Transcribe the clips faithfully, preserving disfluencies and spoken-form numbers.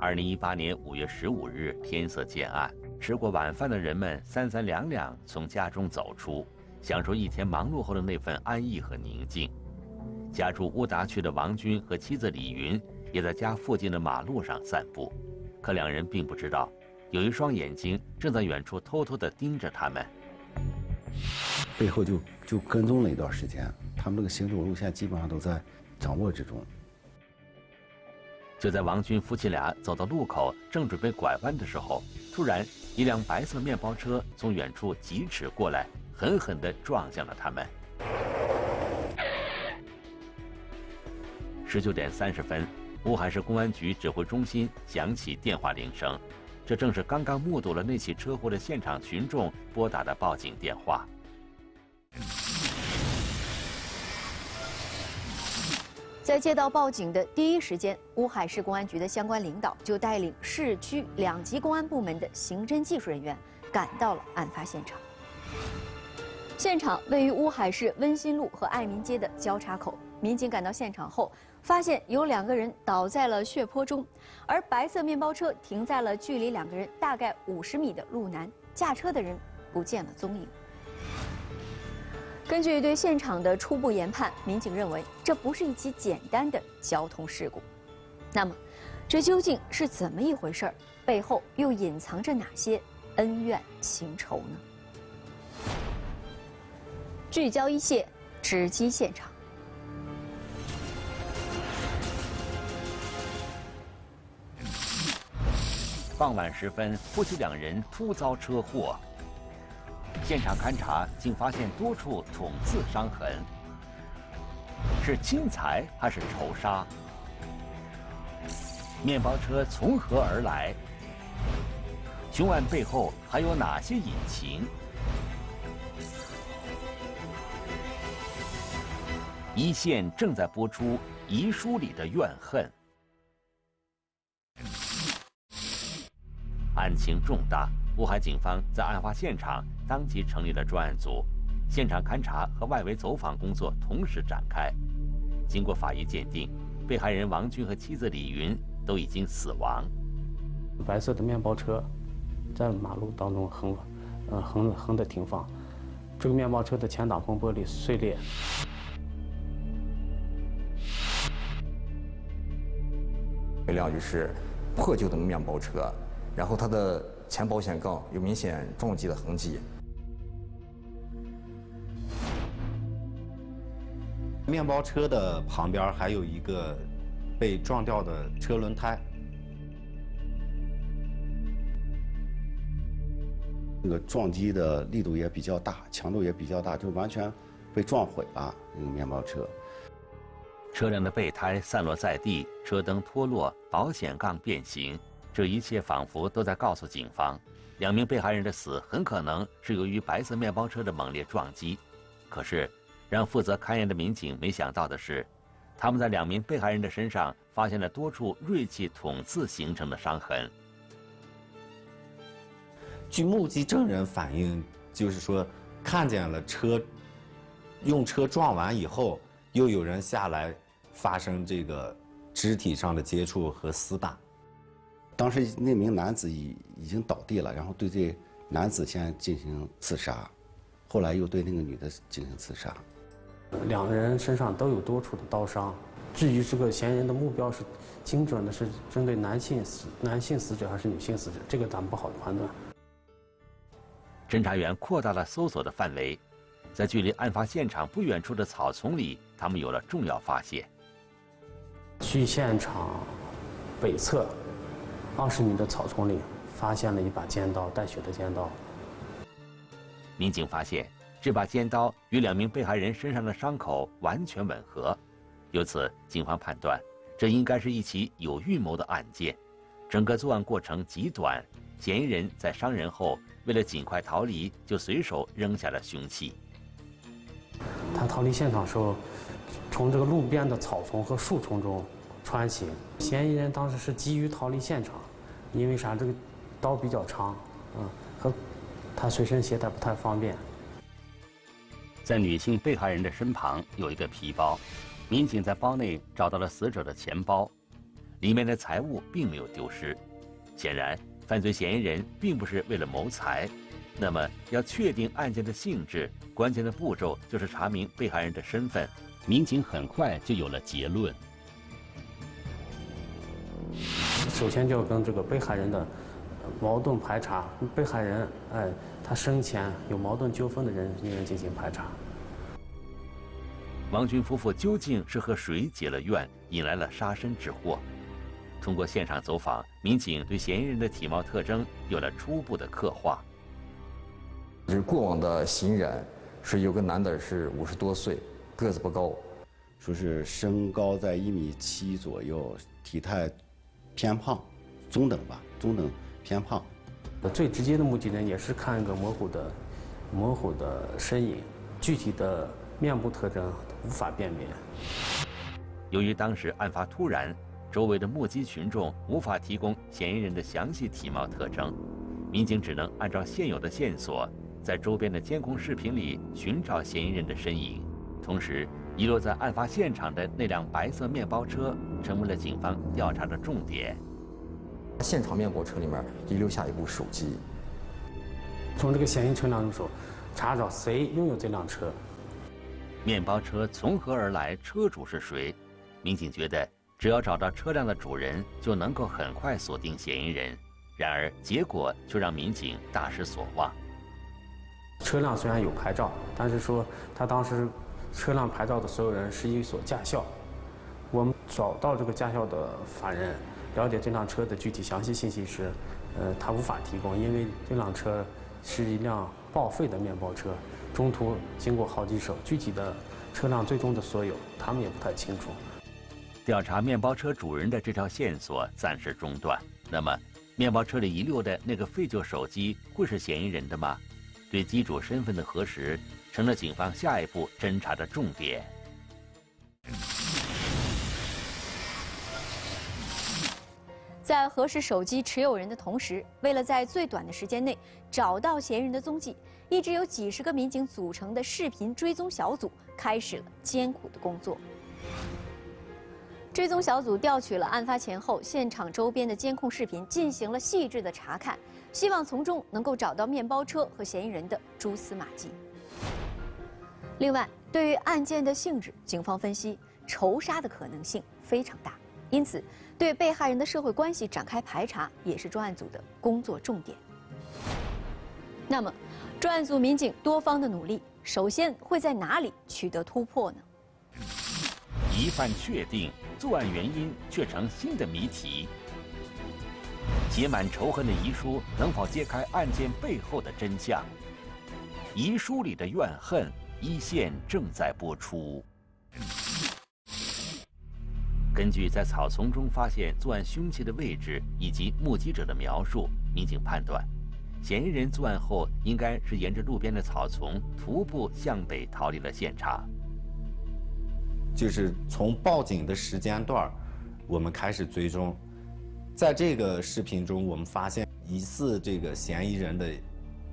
二零一八年五月十五日，天色渐暗，吃过晚饭的人们三三两两从家中走出，享受一天忙碌后的那份安逸和宁静。家住乌达区的王军和妻子李云也在家附近的马路上散步，可两人并不知道，有一双眼睛正在远处偷偷地盯着他们。背后就就跟踪了一段时间，他们这个行走路线基本上都在掌握之中。就在王军夫妻俩走到路口，正准备拐弯的时候，突然一辆白色面包车从远处疾驰过来，狠狠地撞向了他们。十九点三十分，乌韩市公安局指挥中心响起电话铃声，这正是刚刚目睹了那起车祸的现场群众拨打的报警电话。在接到报警的第一时间，乌海市公安局的相关领导就带领市区两级公安部门的刑侦技术人员赶到了案发现场。现场位于乌海市温新路和爱民街的交叉口，民警赶到现场后，发现有两个人倒在了血泊中，而白色面包车停在了距离两个人大概五十米的路南，驾车的人不见了踪影。根据对现场的初步研判，民警认为这不是一起简单的交通事故。那么，这究竟是怎么一回事儿？背后又隐藏着哪些恩怨情仇呢？聚焦一线，直击现场。傍晚时分，夫妻两人突遭车祸。现场勘查竟发现多处捅刺伤痕，是轻财还是仇杀？面包车从何而来？凶案背后还有哪些隐情？一线正在播出《遗书里的怨恨》，案情重大。乌海警方在案发现场当即成立了专案组，现场勘查和外围走访工作同时展开。经过法医鉴定，被害人王军和妻子李云都已经死亡。白色的面包车在马路当中横，呃横横的停放，这个面包车的前挡风玻璃碎裂。备料就是破旧的面包车，然后它的前保险杠有明显撞击的痕迹。面包车的旁边还有一个被撞掉的车轮胎。那个撞击的力度也比较大，强度也比较大，就完全被撞毁了那个面包车。车辆的备胎散落在地，车灯脱落，保险杠变形。这一切仿佛都在告诉警方，两名被害人的死很可能是由于白色面包车的猛烈撞击。可是，让负责勘验的民警没想到的是，他们在两名被害人的身上发现了多处锐器捅刺形成的伤痕。据目击证人反映，就是说看见了车用车撞完以后，又有人下来发生这个肢体上的接触和厮打。当时那名男子已已经倒地了，然后对这男子先进行刺杀，后来又对那个女的进行刺杀。两人身上都有多处的刀伤。至于这个嫌疑人的目标是精准的，是针对男性死男性死者还是女性死者，这个咱们不好判断。侦查员扩大了搜索的范围，在距离案发现场不远处的草丛里，他们有了重要发现。去现场北侧二十米的草丛里，发现了一把尖刀，带血的尖刀。民警发现，这把尖刀与两名被害人身上的伤口完全吻合，由此警方判断，这应该是一起有预谋的案件。整个作案过程极短，嫌疑人在伤人后，为了尽快逃离，就随手扔下了凶器。他逃离现场时候，从这个路边的草丛和树丛中穿行。嫌疑人当时是急于逃离现场。因为啥？这个刀比较长，嗯，和他随身携带不太方便。在女性被害人的身旁有一个皮包，民警在包内找到了死者的钱包。里面的财物并没有丢失。显然，犯罪嫌疑人并不是为了谋财。那么，要确定案件的性质，关键的步骤就是查明被害人的身份。民警很快就有了结论。首先就要跟这个被害人的矛盾排查，被害人哎，他生前有矛盾纠纷的人人进行排查。 王军夫妇究竟是和谁结了怨，引来了杀身之祸？通过现场走访，民警对嫌疑人的体貌特征有了初步的刻画。就是过往的嫌疑人是有个男的是五十多岁，个子不高，说是身高在一米七左右，体态偏胖，中等吧，中等偏胖。最直接的目的呢，也是看一个模糊的、模糊的身影，具体的。 面部特征无法辨别。由于当时案发突然，周围的目击群众无法提供嫌疑人的详细体貌特征，民警只能按照现有的线索，在周边的监控视频里寻找嫌疑人的身影。同时，遗落在案发现场的那辆白色面包车成为了警方调查的重点。现场面包车里面遗留下一部手机。从这个嫌疑车辆入手，查找谁拥有这辆车。 面包车从何而来？车主是谁？民警觉得，只要找到车辆的主人，就能够很快锁定嫌疑人。然而，结果却让民警大失所望。车辆虽然有牌照，但是说他当时车辆牌照的所有人是一所驾校。我们找到这个驾校的法人，了解这辆车的具体详细信息时，呃，他无法提供，因为这辆车是一辆报废的面包车。 中途经过好几手，具体的车辆最终的所有，他们也不太清楚。调查面包车主人的这条线索暂时中断。那么，面包车里遗留的那个废旧手机会是嫌疑人的吗？对机主身份的核实，成了警方下一步侦查的重点。在核实手机持有人的同时，为了在最短的时间内找到嫌疑人的踪迹。 一支由几十个民警组成的视频追踪小组开始了艰苦的工作。追踪小组调取了案发前后现场周边的监控视频，进行了细致的查看，希望从中能够找到面包车和嫌疑人的蛛丝马迹。另外，对于案件的性质，警方分析仇杀的可能性非常大，因此对被害人的社会关系展开排查也是专案组的工作重点。那么， 专案组民警多方的努力，首先会在哪里取得突破呢？疑犯确定，作案原因却成新的谜题。写满仇恨的遗书能否揭开案件背后的真相？遗书里的怨恨，一线正在播出。根据在草丛中发现作案凶器的位置以及目击者的描述，民警判断。 嫌疑人作案后，应该是沿着路边的草丛徒步向北逃离了现场。就是从报警的时间段，我们开始追踪。在这个视频中，我们发现疑似这个嫌疑人的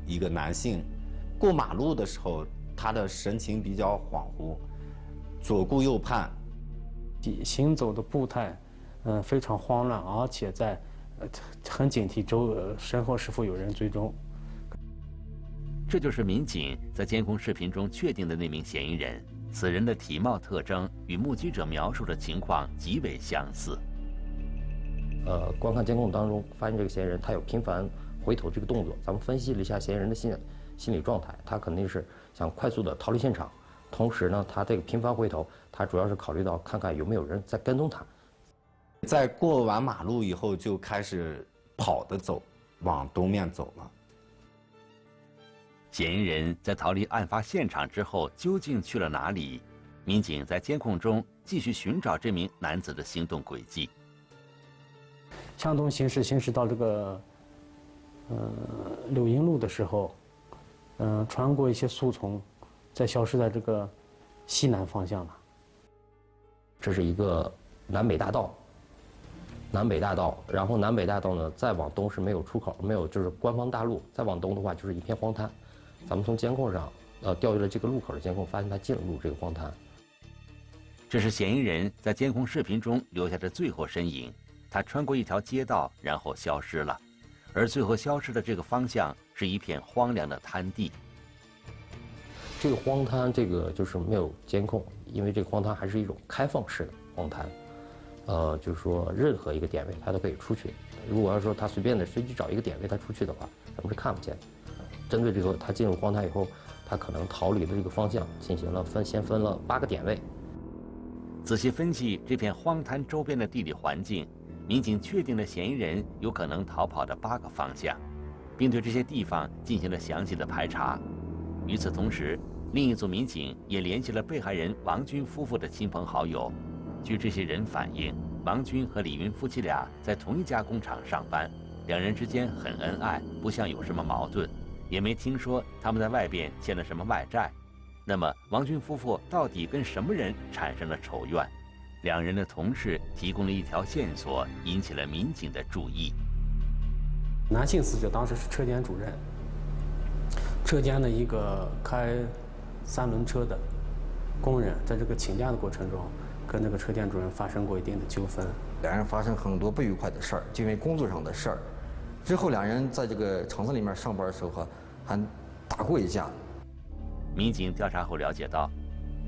一个男性，过马路的时候，他的神情比较恍惚，左顾右盼，行走的步态，嗯、呃，非常慌乱，而且在。 呃，很警惕周身后是否有人追踪。这就是民警在监控视频中确定的那名嫌疑人。此人的体貌特征与目击者描述的情况极为相似。呃，观看监控当中发现这个嫌疑人，他有频繁回头这个动作。咱们分析了一下嫌疑人的心心理状态，他肯定是想快速的逃离现场。同时呢，他这个频繁回头，他主要是考虑到看看有没有人在跟踪他。 在过完马路以后，就开始跑的走，往东面走了。嫌疑人在逃离案发现场之后，究竟去了哪里？民警在监控中继续寻找这名男子的行动轨迹。向东行驶，行驶到这个呃柳荫路的时候，嗯、呃，穿过一些树丛，再消失在这个西南方向了。这是一个南北大道。 南北大道，然后南北大道呢，再往东是没有出口，没有就是官方大路。再往东的话，就是一片荒滩。咱们从监控上，呃，调阅了这个路口的监控，发现他进入这个荒滩。这是嫌疑人在监控视频中留下的最后身影。他穿过一条街道，然后消失了，而最后消失的这个方向是一片荒凉的滩地。这个荒滩，这个就是没有监控，因为这个荒滩还是一种开放式的荒滩，呃，就是说任何一个点位他都可以出去。如果要说他随便的随机找一个点位他出去的话，咱们是看不见的。针对这个，他进入荒滩以后，他可能逃离的这个方向进行了分，先分了八个点位。 仔细分析这片荒滩周边的地理环境，民警确定了嫌疑人有可能逃跑的八个方向，并对这些地方进行了详细的排查。与此同时，另一组民警也联系了被害人王军夫妇的亲朋好友。据这些人反映，王军和李云夫妻俩在同一家工厂上班，两人之间很恩爱，不像有什么矛盾，也没听说他们在外边欠了什么外债。 那么，王军夫妇到底跟什么人产生了仇怨？两人的同事提供了一条线索，引起了民警的注意。男性死者当时是车间主任，车间的一个开三轮车的工人，在这个请假的过程中，跟这个车间主任发生过一定的纠纷，两人发生很多不愉快的事儿，就因为工作上的事儿。之后，两人在这个厂子里面上班的时候哈，还打过一架。 民警调查后了解到，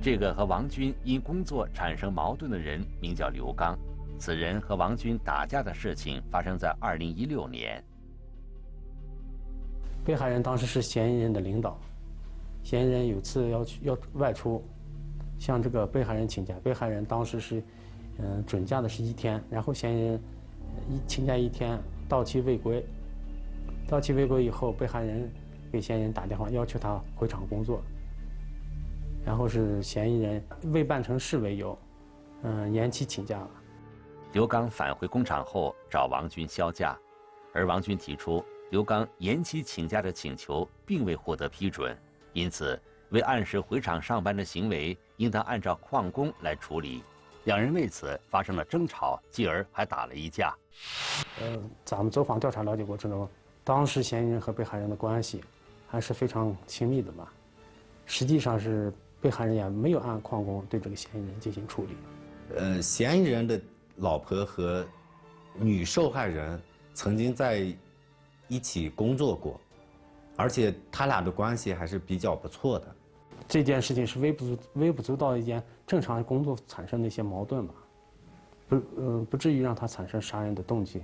这个和王军因工作产生矛盾的人名叫刘刚，此人和王军打架的事情发生在二零一六年。被害人当时是嫌疑人的领导，嫌疑人有次要去要外出，向这个被害人请假，被害人当时是，嗯、呃，准假的是一天，然后嫌疑人一请假一天到期未归，到期未归以后，被害人给嫌疑人打电话要求他回厂工作。 然后是嫌疑人未办成事为由，嗯、呃，延期请假了。刘刚返回工厂后找王军销假，而王军提出刘刚延期请假的请求并未获得批准，因此未按时回厂上班的行为应当按照旷工来处理。两人为此发生了争吵，继而还打了一架。呃，咱们走访调查了解过程中，当时嫌疑人和被害人的关系还是非常亲密的吧，实际上是。 被害人也没有按旷工对这个嫌疑人进行处理。呃，嫌疑人的老婆和女受害人曾经在一起工作过，而且他俩的关系还是比较不错的。这件事情是微不足微不足道一件正常工作产生的一些矛盾吧，不，嗯、呃，不至于让他产生杀人的动机。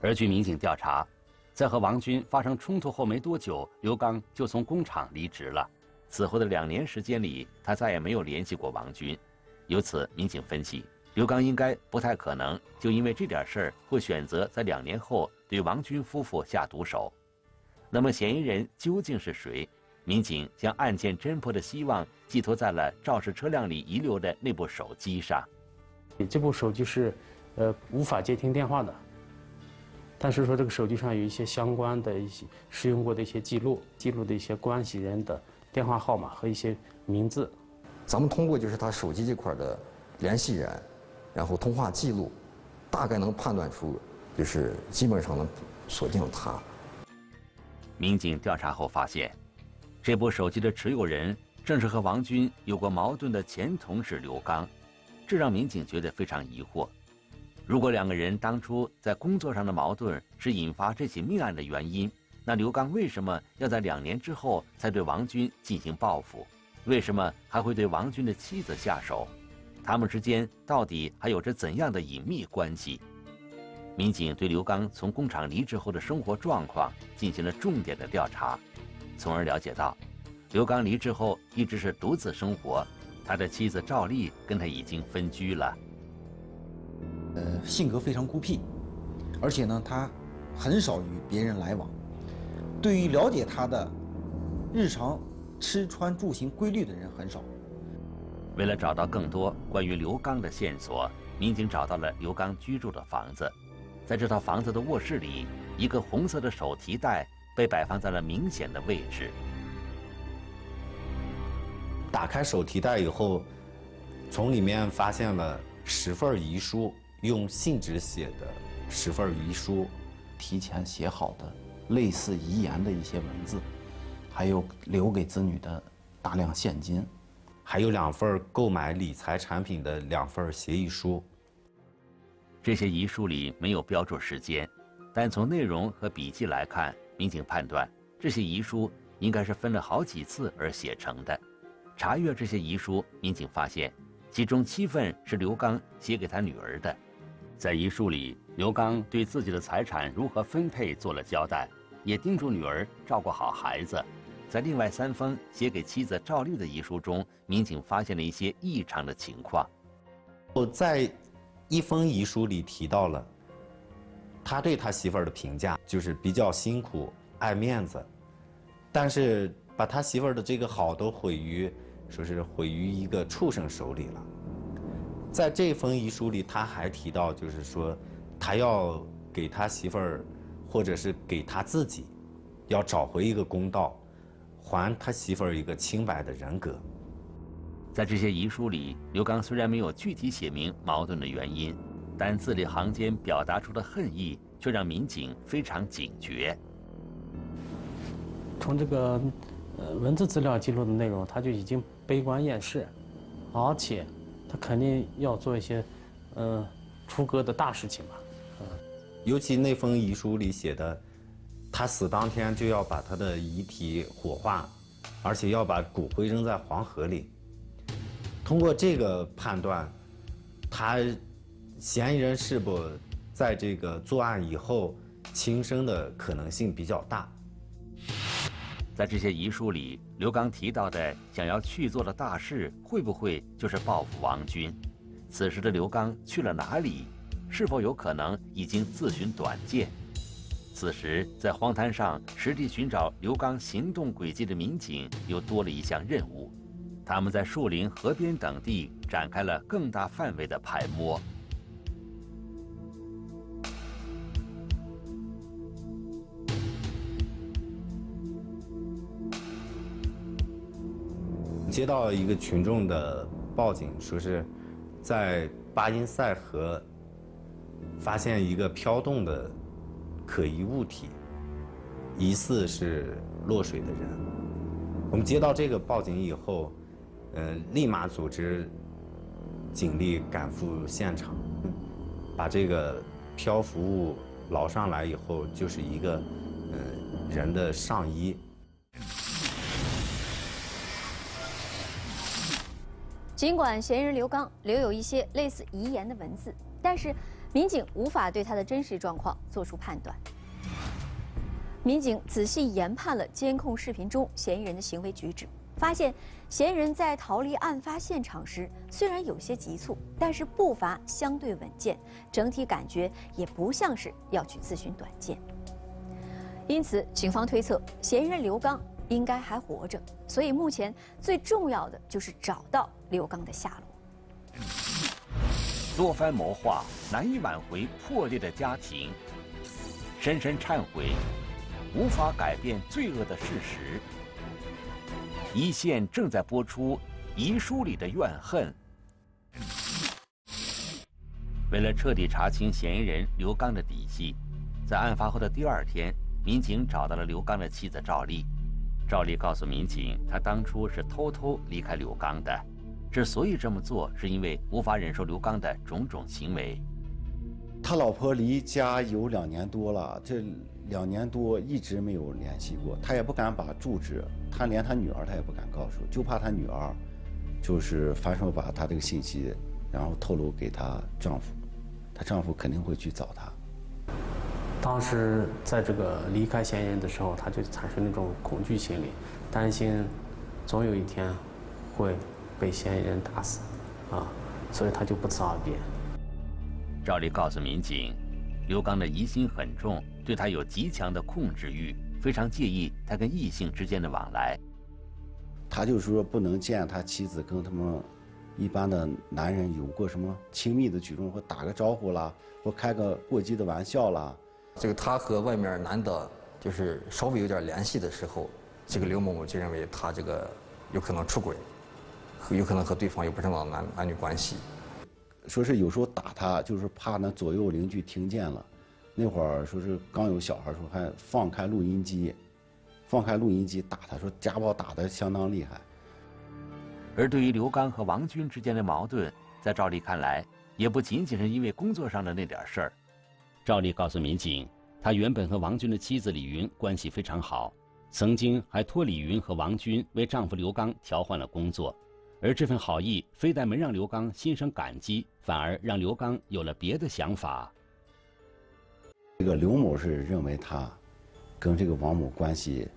而据民警调查，在和王军发生冲突后没多久，刘刚就从工厂离职了。 此后的两年时间里，他再也没有联系过王军。由此，民警分析，刘刚应该不太可能就因为这点事儿会选择在两年后对王军夫妇下毒手。那么，嫌疑人究竟是谁？民警将案件侦破的希望寄托在了肇事车辆里遗留的那部手机上。这部手机是，呃，无法接听电话的。但是说这个手机上有一些相关的一些使用过的一些记录，记录的一些关系人的 电话号码和一些名字，咱们通过就是他手机这块的联系人，然后通话记录，大概能判断出，就是基本上能锁定他。民警调查后发现，这部手机的持有人正是和王军有过矛盾的前同事刘刚，这让民警觉得非常疑惑。如果两个人当初在工作上的矛盾是引发这起命案的原因， 那刘刚为什么要在两年之后才对王军进行报复？为什么还会对王军的妻子下手？他们之间到底还有着怎样的隐秘关系？民警对刘刚从工厂离职后的生活状况进行了重点的调查，从而了解到，刘刚离职后一直是独自生活，他的妻子赵丽跟他已经分居了。呃，性格非常孤僻，而且呢，他很少与别人来往。 对于了解他的日常吃穿住行规律的人很少。为了找到更多关于刘刚的线索，民警找到了刘刚居住的房子。在这套房子的卧室里，一个红色的手提袋被摆放在了明显的位置。打开手提袋以后，从里面发现了十份遗书，用信纸写的十份遗书，提前写好的 类似遗言的一些文字，还有留给子女的大量现金，还有两份购买理财产品的两份协议书。这些遗书里没有标注时间，但从内容和笔记来看，民警判断这些遗书应该是分了好几次而写成的。查阅这些遗书，民警发现，其中七份是刘刚写给他女儿的。在遗书里，刘刚对自己的财产如何分配做了交代，也叮嘱女儿照顾好孩子。在另外三封写给妻子赵丽的遗书中，民警发现了一些异常的情况。我在一封遗书里提到了他对他媳妇儿的评价，就是比较辛苦、爱面子，但是把他媳妇儿的这个好都毁于，说是毁于一个畜生手里了。在这封遗书里，他还提到，就是说他要给他媳妇儿，或者是给他自己，要找回一个公道，还他媳妇儿一个清白的人格。在这些遗书里，刘刚虽然没有具体写明矛盾的原因，但字里行间表达出的恨意却让民警非常警觉。从这个呃文字资料记录的内容，他就已经悲观厌世，而且他肯定要做一些呃出格的大事情吧。嗯，尤其那封遗书里写的，他死当天就要把他的遗体火化，而且要把骨灰扔在黄河里。通过这个判断，他嫌疑人是否在这个作案以后轻生的可能性比较大。在这些遗书里，刘刚提到的想要去做的大事，会不会就是报复王军？此时的刘刚去了哪里？是否有可能已经自寻短见？此时，在荒滩上实地寻找刘刚行动轨迹的民警又多了一项任务。他们在树林、河边等地展开了更大范围的排摸。接到一个群众的报警，说是在巴音塞河发现一个飘动的可疑物体，疑似是落水的人。我们接到这个报警以后，呃，立马组织警力赶赴现场，把这个漂浮物捞上来以后，就是一个呃人的上衣。尽管嫌疑人刘刚留有一些类似遗言的文字，但是民警无法对他的真实状况做出判断。民警仔细研判了监控视频中嫌疑人的行为举止。发现嫌疑人在逃离案发现场时，虽然有些急促，但是步伐相对稳健，整体感觉也不像是要去自寻短见。因此，警方推测嫌疑人刘刚应该还活着，所以目前最重要的就是找到刘刚的下落。多番谋划难以挽回破裂的家庭，深深忏悔无法改变罪恶的事实。一线正在播出《遗书里的怨恨》。为了彻底查清嫌疑人刘刚的底细，在案发后的第二天，民警找到了刘刚的妻子赵丽。赵丽告诉民警，她当初是偷偷离开刘刚的，之所以这么做，是因为无法忍受刘刚的种种行为。他老婆离家有两年多了，这两年多一直没有联系过，他也不敢把住址，他连他女儿他也不敢告诉，就怕他女儿就是反手把他这个信息然后透露给他丈夫，他丈夫肯定会去找他。当时在这个离开嫌疑人的时候，他就产生那种恐惧心理，担心总有一天会被嫌疑人打死啊，所以他就不辞而别。赵丽告诉民警，刘刚的疑心很重，对他有极强的控制欲，非常介意他跟异性之间的往来。他就是说不能见他妻子跟他们一般的男人有过什么亲密的举动，或打个招呼啦，或开个过激的玩笑啦。这个他和外面男的就是稍微有点联系的时候，这个刘某某就认为他这个有可能出轨，有可能和对方有不正当男男女关系。说是有时候打他，就是怕那左右邻居听见了。那会儿说是刚有小孩，说还放开录音机，放开录音机打他，说家暴打得相当厉害。而对于刘刚和王军之间的矛盾，在赵丽看来，也不仅仅是因为工作上的那点事儿。赵丽告诉民警，他原本和王军的妻子李云关系非常好，曾经还托李云和王军为丈夫刘刚调换了工作，而这份好意非但没让刘刚心生感激，反而让刘刚有了别的想法。这个刘某是认为他跟这个王某关系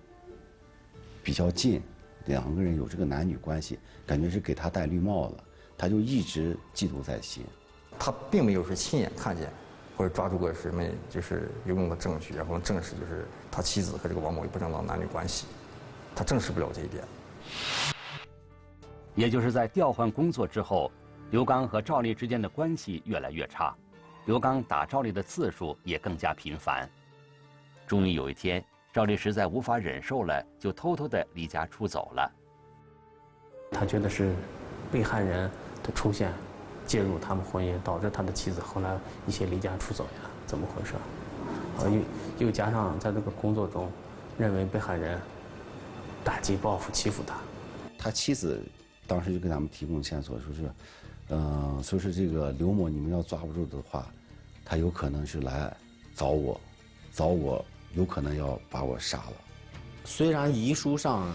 比较近，两个人有这个男女关系，感觉是给他戴绿帽子，他就一直嫉妒在心。他并没有是亲眼看见或者抓住过什么就是有用的证据，然后证实就是他妻子和这个王某有不正当男女关系，他证实不了这一点。也就是在调换工作之后，刘刚和赵丽之间的关系越来越差，刘刚打赵丽的次数也更加频繁。终于有一天，赵丽实在无法忍受了，就偷偷的离家出走了。他觉得是被害人的出现介入他们婚姻，导致他的妻子后来一些离家出走呀，怎么回事？啊，又又加上在这个工作中，认为被害人打击报复欺负他。他妻子当时就给咱们提供线索，说是，嗯、呃，说是这个刘某，你们要抓不住的话，他有可能是来找我，找我有可能要把我杀了。虽然遗书上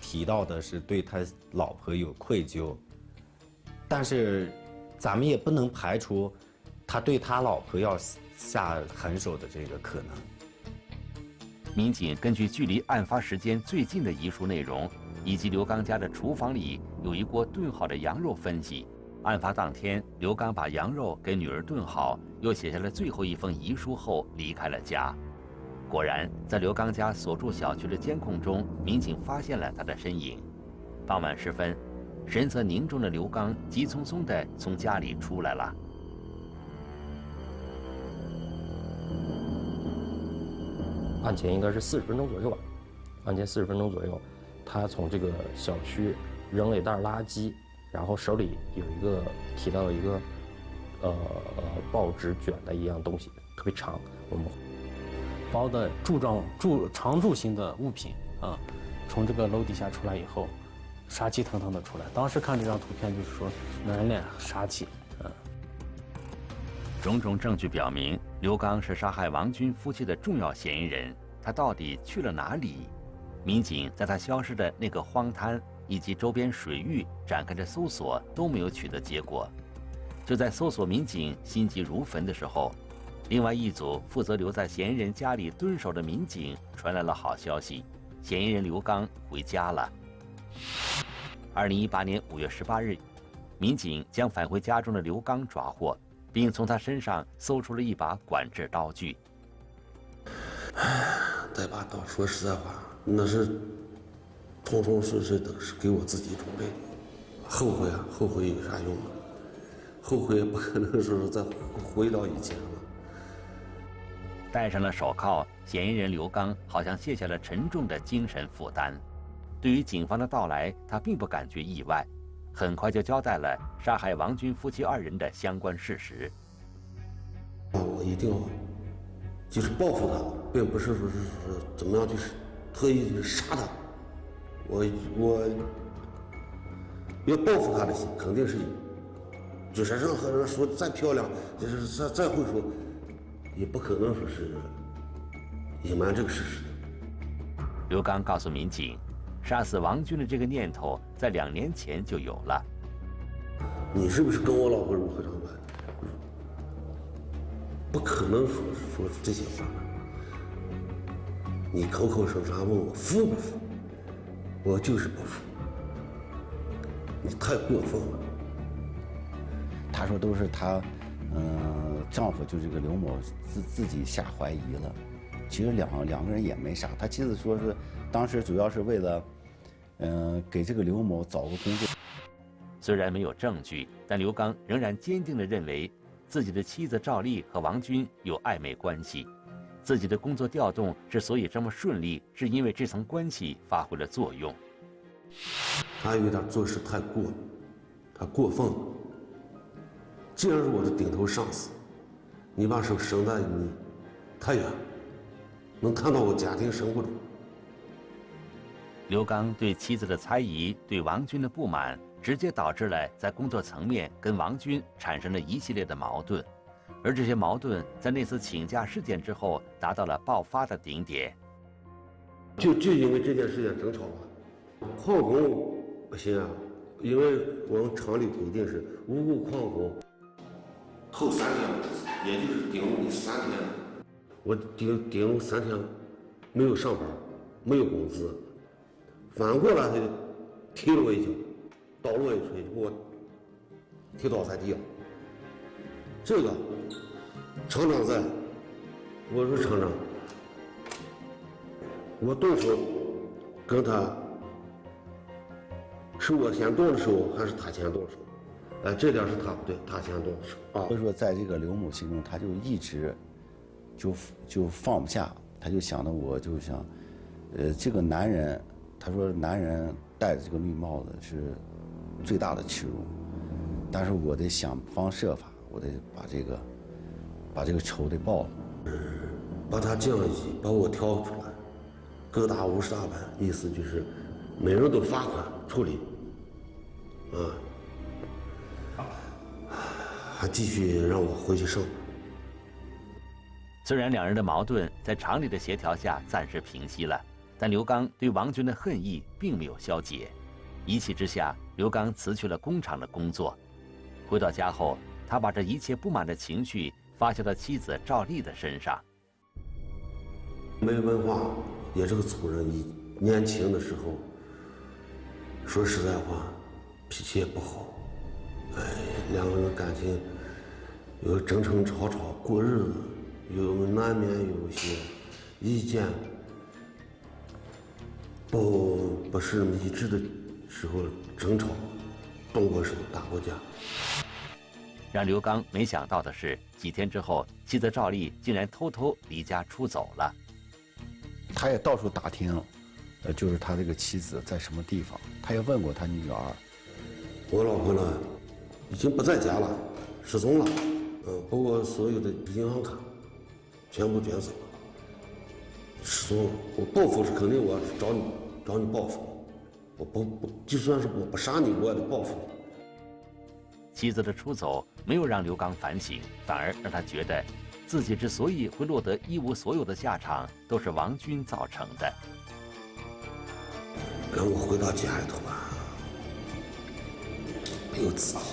提到的是对他老婆有愧疚，但是咱们也不能排除他对他老婆要下狠手的这个可能。民警根据距离案发时间最近的遗书内容，以及刘刚家的厨房里有一锅炖好的羊肉分析，案发当天刘刚把羊肉给女儿炖好，又写下了最后一封遗书后离开了家。果然，在刘刚家所住小区的监控中，民警发现了他的身影。傍晚时分，神色凝重的刘刚急匆匆地从家里出来了。案前应该是四十分钟左右吧，案前四十分钟左右，他从这个小区扔了一袋垃圾，然后手里有一个提到了一个呃报纸卷的一样东西，特别长，我们包的柱状柱常驻型的物品啊，从这个楼底下出来以后。杀气腾腾的出来，当时看这张图片就是说满脸杀气。嗯，种种证据表明，刘刚是杀害王军夫妻的重要嫌疑人。他到底去了哪里？民警在他消失的那个荒滩以及周边水域展开的搜索都没有取得结果。就在搜索民警心急如焚的时候，另外一组负责留在嫌疑人家里蹲守的民警传来了好消息：嫌疑人刘刚回家了。二零一八年五月十八日，民警将返回家中的刘刚抓获，并从他身上搜出了一把管制刀具。这把刀，说实在话，那是通通是是的，是给我自己准备的。后悔啊，后悔有啥用啊？后悔也不可能说再回到以前了。戴上了手铐，嫌疑人刘刚好像卸下了沉重的精神负担。对于警方的到来，他并不感觉意外，很快就交代了杀害王军夫妻二人的相关事实。我一定就是报复他，并不是说是怎么样去特意杀他。我我要报复他的心肯定是有，就是任何人说再漂亮，就是再再会说，也不可能说是隐瞒这个事实的。刘刚告诉民警。杀死王军的这个念头在两年前就有了。你是不是跟我老婆如何相关？不可能说说这些话。你口口声声问我服不服，我就是不服。你太过分了。他说都是他，嗯、呃，丈夫就这个刘某自自己下怀疑了。其实两两个人也没啥，他妻子说是当时主要是为了。嗯、呃，给这个刘某找个工作。虽然没有证据，但刘刚仍然坚定地认为自己的妻子赵丽和王军有暧昧关系，自己的工作调动之所以这么顺利，是因为这层关系发挥了作用。他有点做事太过，他过分了。既然是我的顶头上司，你把手伸在你太远，能看到我家庭生活中。刘刚对妻子的猜疑，对王军的不满，直接导致了在工作层面跟王军产生了一系列的矛盾，而这些矛盾在那次请假事件之后达到了爆发的顶点。就就因为这件事情争吵了，旷工不行啊，因为我们厂里规定是无故旷工，后三天，也就是顶你三天，我顶顶三天没有上班，没有工资，反过来他就踢了我一脚。 倒落一锤，给我推倒在地了。这个厂长在，我说厂长，我动手跟他，是我先动的手还是他先动的手？哎，这点是他不对，他先动的手啊。所以说，在这个刘某心中，他就一直就就放不下，他就想到我就想，呃，这个男人，他说男人戴着这个绿帽子是 最大的屈辱，但是我得想方设法，我得把这个，把这个仇得报了，把他降一级，把我挑出来，各打五十大板，意思就是每人都罚款处理，啊，还继续让我回去上班。虽然两人的矛盾在厂里的协调下暂时平息了，但刘刚对王军的恨意并没有消解。 一气之下，刘刚辞去了工厂的工作。回到家后，他把这一切不满的情绪发泄到妻子赵丽的身上。没文化，也是个粗人。你年轻的时候，说实在话，脾气也不好。哎，两个人感情有争争吵吵，过日子有难免有些意见不不是一致的 时候争吵，动过手，打过架。让刘刚没想到的是，几天之后，妻子赵丽竟然偷偷离家出走了。他也到处打听，呃，就是他这个妻子在什么地方。他也问过他女儿，我老婆呢，已经不在家了，失踪了。嗯，包括所有的银行卡，全部卷走了，失踪了。我报复是肯定，我找你找你报复。 我不不，就算是我不杀你，我也得报复你。妻子的出走没有让刘刚反省，反而让他觉得，自己之所以会落得一无所有的下场，都是王军造成的。让我回到家里头吧，没有自己，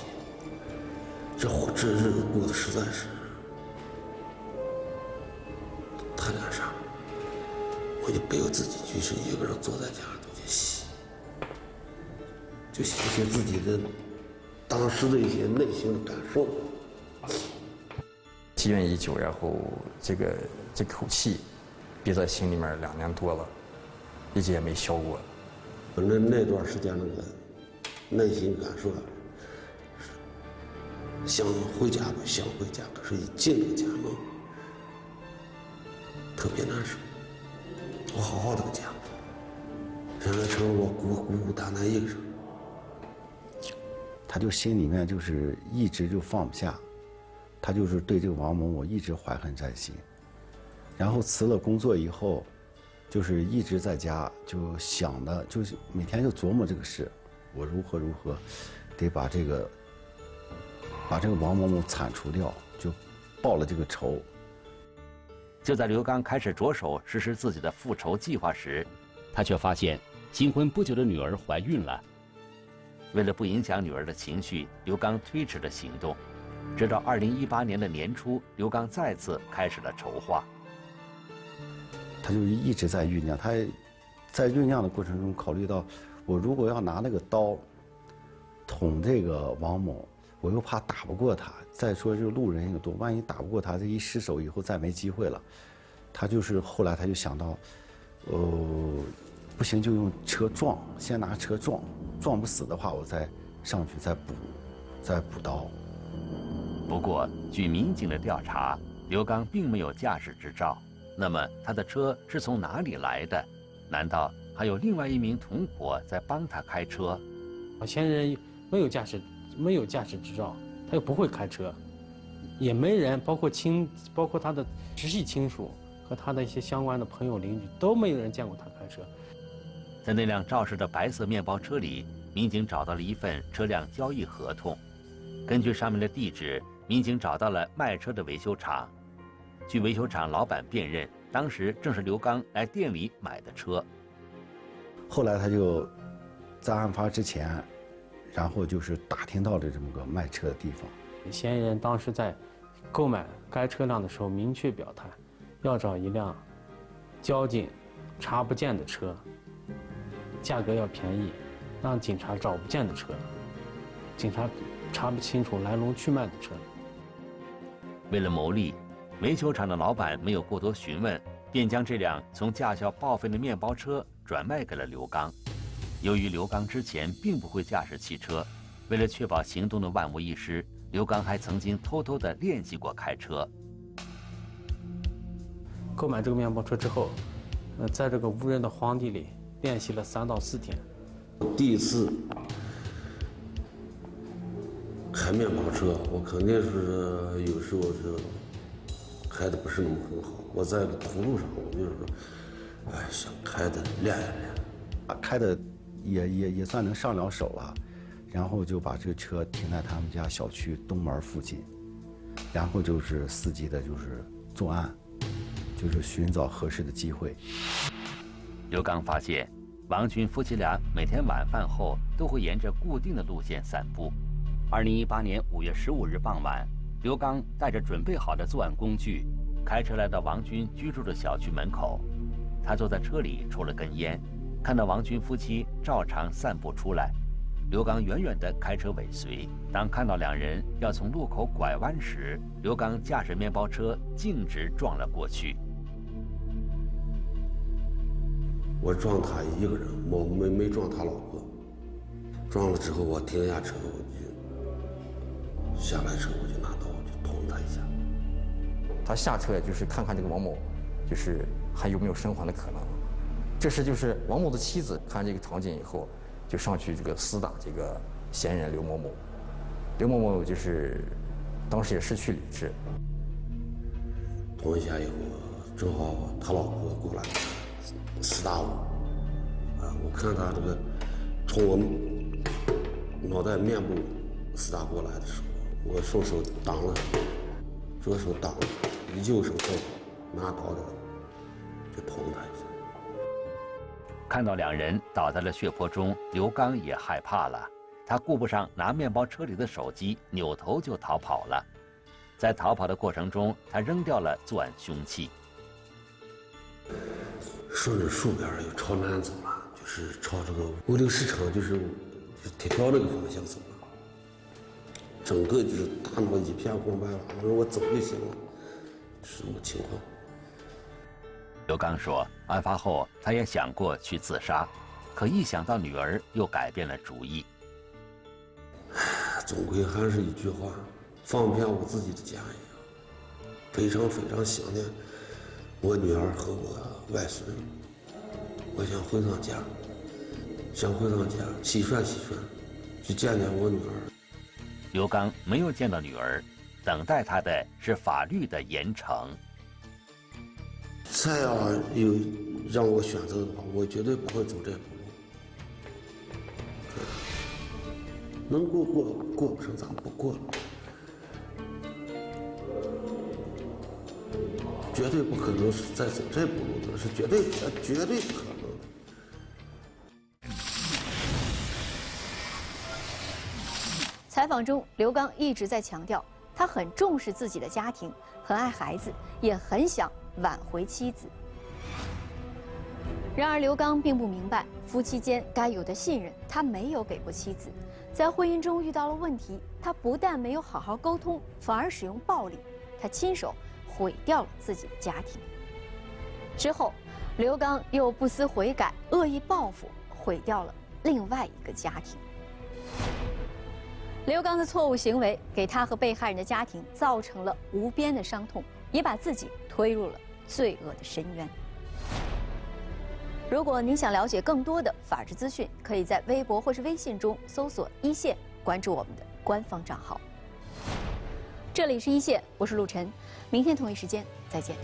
这这日子过得实在是太难受，我就没有自己，就是一个人坐在家里头就洗。 就写写自己的当时的一些内心的感受。积怨已久，然后这个这口气憋在心里面两年多了，一直也没消过。反正那段时间那个内心感受，想回家吧，想回家，可是一进了家门，特别难受。我好好的家，现在成了我孤孤孤单单一个人。 他就心里面就是一直就放不下，他就是对这个王某我一直怀恨在心。然后辞了工作以后，就是一直在家就想的，就是每天就琢磨这个事，我如何如何，得把这个，把这个王某某铲除掉，就报了这个仇。就在刘刚开始着手实施自己的复仇计划时，他却发现新婚不久的女儿怀孕了。 为了不影响女儿的情绪，刘刚推迟了行动，直到二零一八年的年初，刘刚再次开始了筹划。他就一直在酝酿，他在酝酿的过程中考虑到，我如果要拿那个刀捅这个王某，我又怕打不过他。再说这路人又多，万一打不过他，这一失手以后再没机会了。他就是后来他就想到，呃，不行就用车撞，先拿车撞。 撞不死的话，我再上去再补，再补刀。不过，据民警的调查，刘刚并没有驾驶执照，那么他的车是从哪里来的？难道还有另外一名同伙在帮他开车？我嫌疑人没有驾驶，没有驾驶执照，他又不会开车，也没人，包括亲，包括他的直系亲属和他的一些相关的朋友邻居，都没有人见过他开车。 在那辆肇事的白色面包车里，民警找到了一份车辆交易合同。根据上面的地址，民警找到了卖车的维修厂。据维修厂老板辨认，当时正是刘刚来店里买的车。后来他就在案发之前，然后就是打听到了这么个卖车的地方。嫌疑人当时在购买该车辆的时候，明确表态要找一辆交警查不见的车，价格要便宜，让警察找不见的车，警察查不清楚来龙去脉的车。为了牟利，维修厂的老板没有过多询问，便将这辆从驾校报废的面包车转卖给了刘刚。由于刘刚之前并不会驾驶汽车，为了确保行动的万无一失，刘刚还曾经偷偷地练习过开车。购买这个面包车之后，呃，在这个无人的荒地里练习了三到四天。第一次开面包车，我肯定是有时候是开的不是那么很好。我在公路上，我就是说，哎，想开的练一练，啊，开的也也也算能上了手了。然后就把这个车停在他们家小区东门附近，然后就是伺机的就是作案，就是寻找合适的机会。刘刚发现，王军夫妻俩每天晚饭后都会沿着固定的路线散步。二零一八年五月十五日傍晚，刘刚带着准备好的作案工具，开车来到王军居住的小区门口。他坐在车里抽了根烟，看到王军夫妻照常散步出来。刘刚远远地开车尾随，当看到两人要从路口拐弯时，刘刚驾驶面包车径直撞了过去。我撞他一个人，我没没撞他老婆。撞了之后，我停下车，我就下来车，我就拿刀就捅他一下。他下车就是看看这个王某，就是还有没有生还的可能。这时就是王某的妻子看这个场景以后，就上去这个厮打这个嫌疑人刘某某，刘某某就是当时也失去理智。捅一下以后，正好他老婆过来厮打我，啊，我看他这个冲我脑袋面部厮打过来的时候，我双手挡了，左手挡了，右手拿刀的就捅他一下。看到两人倒在了血泊中，刘刚也害怕了。他顾不上拿面包车里的手机，扭头就逃跑了。在逃跑的过程中，他扔掉了作案凶器。顺着树边又朝南走了，就是朝这个五零市场，就是铁桥那个方向走了。整个就是大脑一片空白了。我说我走就行了，什么情况？刘刚说，案发后他也想过去自杀，可一想到女儿，又改变了主意。总归还是一句话，放不下我自己的家一样，非常非常想念我女儿和我外孙，我想回趟家，想回趟家洗涮洗涮，去见见我女儿。刘刚没有见到女儿，等待他的是法律的严惩。再要有让我选择的话，我绝对不会走这步路。能过过，过不成咋不过了？绝对不可能是再走这步路的，是绝对绝对不可能的。采访中，刘刚一直在强调，他很重视自己的家庭，很爱孩子，也很想挽回妻子。然而，刘刚并不明白夫妻间该有的信任，他没有给过妻子。在婚姻中遇到了问题，他不但没有好好沟通，反而使用暴力，他亲手毁掉了自己的家庭。之后，刘刚又不思悔改，恶意报复，毁掉了另外一个家庭。刘刚的错误行为给他和被害人的家庭造成了无边的伤痛，也把自己推入了罪恶的深渊。如果您想了解更多的法治资讯，可以在微博或是微信中搜索“一线”，关注我们的官方账号。这里是一线，我是陆晨，明天同一时间再见。